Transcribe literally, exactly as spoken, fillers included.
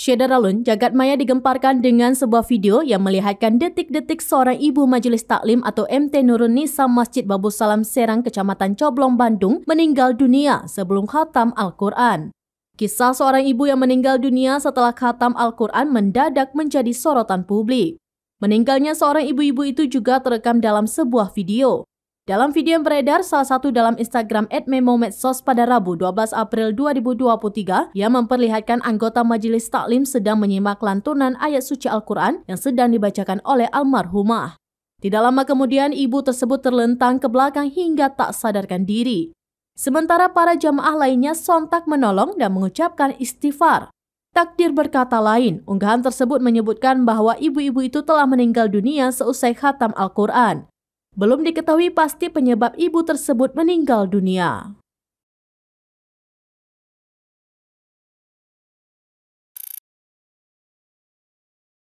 Syedralun, jagat maya digemparkan dengan sebuah video yang melihatkan detik-detik seorang ibu Majelis Taklim atau M T Nurun Nisa Masjid Babussalam Serang, Kecamatan Coblong, Bandung meninggal dunia sebelum khatam Al-Quran. Kisah seorang ibu yang meninggal dunia setelah khatam Al-Quran mendadak menjadi sorotan publik. Meninggalnya seorang ibu-ibu itu juga terekam dalam sebuah video. Dalam video yang beredar salah satu dalam Instagram et memo underscore medsos pada Rabu dua belas April dua ribu dua puluh tiga, yang memperlihatkan anggota Majelis Taklim sedang menyimak lantunan ayat suci Al-Quran yang sedang dibacakan oleh almarhumah. Tidak lama kemudian ibu tersebut terlentang ke belakang hingga tak sadarkan diri. Sementara para jamaah lainnya sontak menolong dan mengucapkan istighfar. Takdir berkata lain, unggahan tersebut menyebutkan bahwa ibu-ibu itu telah meninggal dunia seusai khatam Al-Quran. Belum diketahui pasti penyebab ibu tersebut meninggal dunia.